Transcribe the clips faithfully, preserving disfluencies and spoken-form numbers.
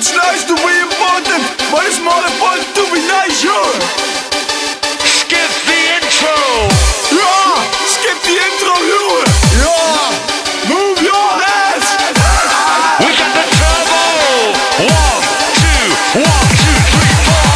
It's nice to be important, but it's more important to be nicer. Skip the intro. Yeah, skip the intro, you. Yeah, move your ass. We got the turbo. One, two, one, two, three, four.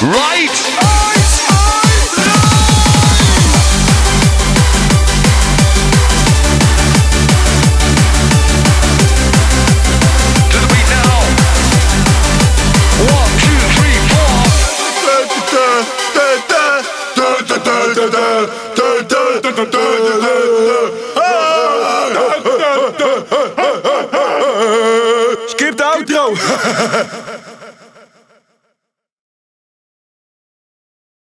Right? Skip the outro.